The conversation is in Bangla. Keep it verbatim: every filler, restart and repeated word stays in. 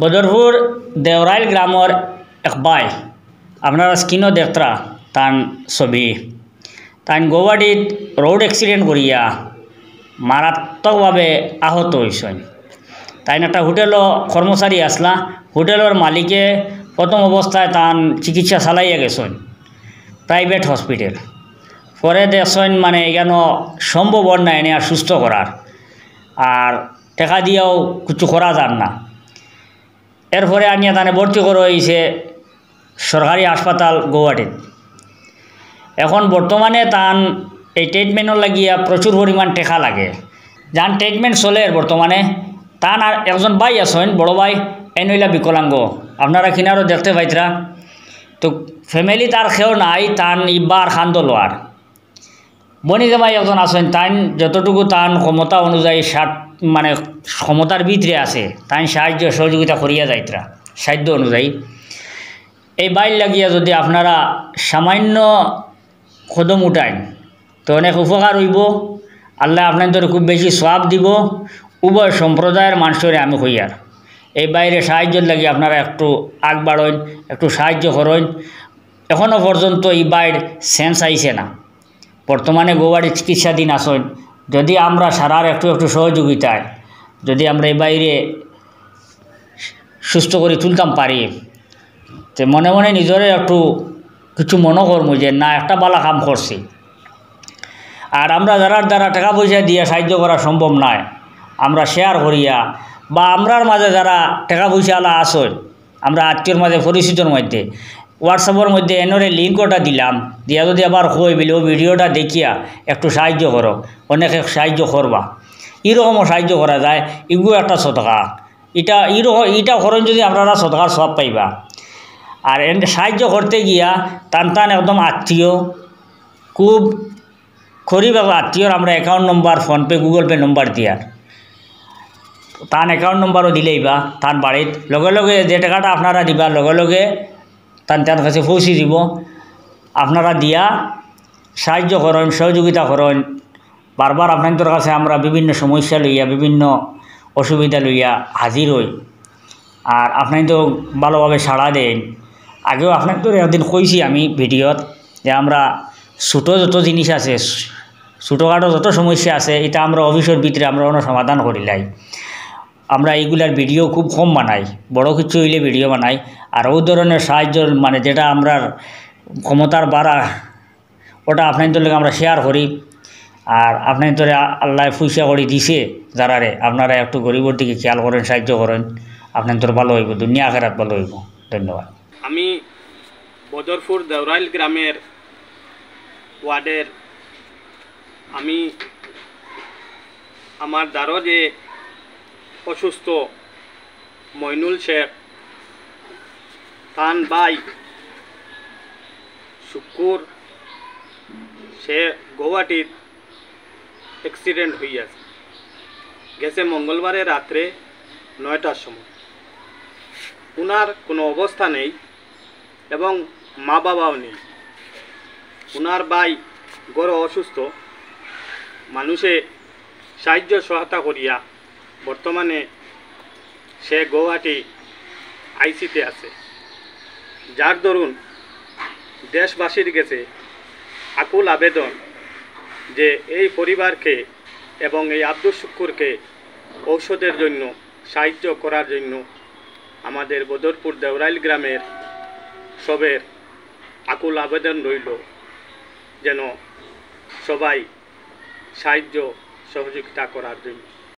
বদরপুর দেওরাইল গ্রামর ইকবাল আপনারা স্ক্রিনও দেখতরা তান ছবি তান গোবাড়িত রোড এক্সিডেন্ট করিয়া মারাত্মকভাবে আহত হয়েছেন। তাই একটা হোটেলও কর্মচারী আসলা, হোটেলের মালিকে প্রথম অবস্থায় তান চিকিৎসা চালাইয়া গেছেন প্রাইভেট হসপিটাল, পরে দেখছেন মানে এখানে সম্ভব না এনে আর সুস্থ করার, আর টাকা দিয়েও কিছু করা যান না। এরপরে আনিয়া তানে ভর্তি করা হয়েছে সরকারি হাসপাতাল গুয়াহাটি। এখন বর্তমানে তান এই ট্রিটমেন্টও লাগিয়া প্রচুর পরিমাণ টেকা লাগে, যান ট্রিটমেন্ট চলে বর্তমানে। তান আর একজন ভাই আছেন বড় ভাই, এনইলা বিকলাঙ্গ আপনারা কিনারও দেখতে পাইতরা। তো ফ্যামিলি তার খেয়েও নাই, তান ইবার খান্দ লোয়ার বনি জামাই একজন আছেন, তান যতটুকু তান ক্ষমতা অনুযায়ী ষাট মানে ক্ষমতার ভিতরে আছে তাই সাহায্য সহযোগিতা করিয়া যাইতরা সাধ্য অনুযায়ী। এই বাইর লাগিয়া যদি আপনারা সামান্য কদম উঠান তো অনেক উপকার হইব, আল্লাহ আপনাদের খুব বেশি সওয়াব দিব উভয় সম্প্রদায়ের মানুষরে আমি কইয়ার। এই বাইরে সাহায্যের লাগি আপনারা একটু আগ বাড়েন, একটু সাহায্য করেন। এখনও পর্যন্ত এই বাইর সেন্স আইছে না, বর্তমানে গোয়ার চিকিৎসাধীন আছেন। যদি আমরা সারার একটু একটু সহযোগিতায় যদি আমরা এই বাইরে সুস্থ করে তুলতাম পারি, তো মনে মনে নিজরে একটু কিছু মনে করব যে না একটা বালা কাম করছি। আর আমরা যারা যারা টাকা পয়সা দিয়ে সাহায্য করা সম্ভব নয়, আমরা শেয়ার করিয়া বা আমরার মাঝে যারা টাকা পয়সাওয়ালা আসেন আমরা আত্মীয়র মাঝে পরিচিতর মধ্যে হোয়াটসঅ্যাপের মধ্যে এনরে লিঙ্কটা দিলাম, দিয়া যদি আবার কই বলি ও ভিডিওটা দেখিয়া একটু সাহায্য করো, অনেকে সাহায্য করবা, এরকমও সাহায্য করা যায়। এগুলো একটা সদকা, এটা এরকম এটা করেন যদি আপনারা সদকার সব পাইবা। আর সাহায্য করতে গিয়া টান টান একদম আত্মীয় খুব খরিব আত্মীয়র আমরা account number PhonePe Google Pay number দিয়ার, তান অ্যাকাউন্ট নম্বরও দিলেই বা তান বাড়িত লগে লগে যে টাকাটা আপনারা দিবা লগে লগে তান তার কাছে পৌঁছে দিব। আপনারা দিয়া সাহায্য করেন, সহযোগিতা করেন। বারবার আপনাদের কাছে আমরা বিভিন্ন সমস্যা লইয়া বিভিন্ন অসুবিধা লইয়া হাজির হই, আর আপনি তো ভালোভাবে সাড়া দেন। আগেও আপনাকে তো একদিন কইছি আমি ভিডিওত যে আমরা ছোটো যত জিনিস আছে ছোটোখাটো যত সমস্যা আছে এটা আমরা অফিসের ভিতরে আমরা কোনো সমাধান করি লাই, আমরা এইগুলার ভিডিও খুব কম বানাই, বড় কিছু হইলে ভিডিও বানাই। আর ওই ধরনের সাহায্য মানে যেটা আমরা ক্ষমতার বাড়া ওটা আপনাদের লগে আমরা শেয়ার করি। আর আপনাদের আল্লাহ পয়সা করে দিছে যারারে, আপনারা একটু গরিবের দিকে খেয়াল করেন, সাহায্য করেন, আপনাদের ভালো হইব, দুনিয়া আখেরাত ভালো হইব। ধন্যবাদ। আমি বদরপুর দেওরাইল গ্রামের ওয়ার্ডের, আমি আমার দ্বারো যে অসুস্থ মইনুল শেখ তান ভাই শুকুর সে গুয়াহাটির অ্যাক্সিডেন্ট হইয়াছে গেছে মঙ্গলবারে রাত্রে নয়টার সময়। উনার কোনো অবস্থা নেই এবং মা বাবাও নেই। উনার ভাই গড় অসুস্থ, মানুষে সাহায্য সহায়তা করিয়া বর্তমানে সে গুয়াহাটি আইসিতে আছে, যার দরুন দেশবাসীর কাছে আকুল আবেদন যে এই পরিবারকে এবং এই আব্দুল শুকুরকে ঔষধের জন্য সাহায্য করার জন্য আমাদের বদরপুর দেওরাইল গ্রামের সবের আকুল আবেদন রইল যেন সবাই সাহায্য সহযোগিতা করার জন্য।